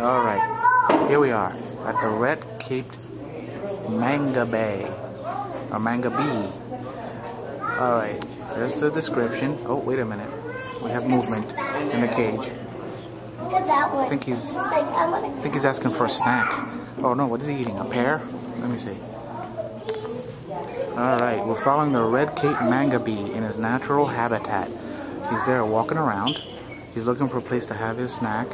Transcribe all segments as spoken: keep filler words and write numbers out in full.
All right, here we are at the red-capped mangabey or mangabey. All right, there's the description. Oh, wait a minute. We have movement in the cage. Look at that one. I think he's, I think he's asking for a snack. Oh no, what is he eating? A pear? Let me see. All right, we're following the red-capped mangabey in his natural habitat. He's there walking around. He's looking for a place to have his snack.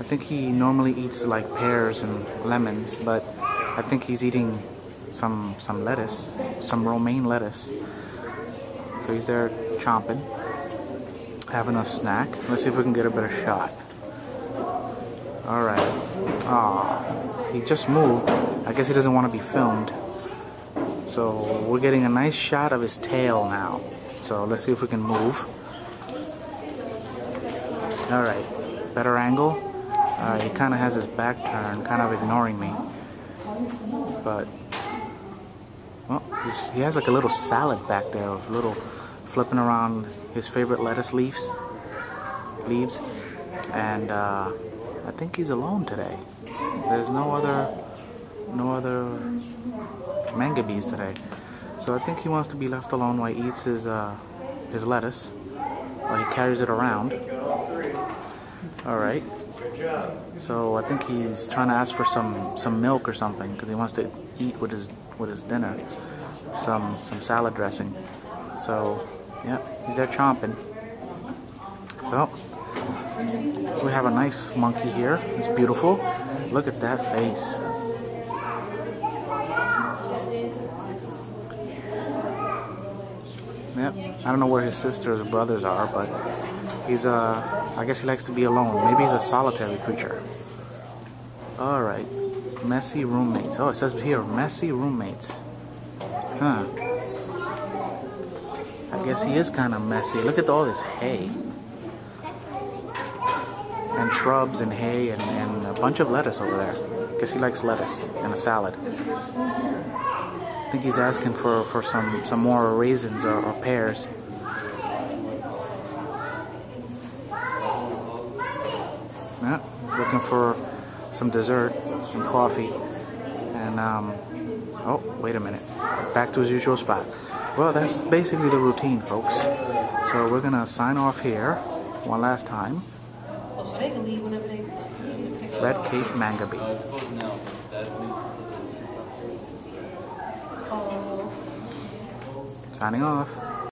I think he normally eats like pears and lemons, but I think he's eating some some lettuce, some romaine lettuce. So he's there chomping, having a snack. Let's see if we can get a better shot. All right. Ah, he just moved. I guess he doesn't want to be filmed. So we're getting a nice shot of his tail now. So let's see if we can move. All right, better angle. All right, he kind of has his back turned, kind of ignoring me. But well, he's, he has like a little salad back there of little flipping around his favorite lettuce leaves, leaves, and uh, I think he's alone today. There's no other, no other. mangabeys today, so I think he wants to be left alone while he eats his uh, his lettuce, while he carries it around. All right, so I think he's trying to ask for some some milk or something because he wants to eat with his with his dinner, some some salad dressing. So yeah, he's there chomping. So we have a nice monkey here. It's beautiful. Look at that face. Yep. I don't know where his sisters or brothers are, but he's, uh, I guess he likes to be alone. Maybe he's a solitary creature. Alright. Messy roommates. Oh, it says here, messy roommates. Huh. I guess he is kind of messy. Look at all this hay. And shrubs and hay and, and a bunch of lettuce over there. I guess he likes lettuce and a salad. I think he's asking for, for some, some more raisins or, or pears. Yeah, he's looking for some dessert, some coffee, and um, oh, wait a minute, back to his usual spot. Well, that's basically the routine, folks. So we're gonna sign off here one last time. Red-capped mangabey. Signing off.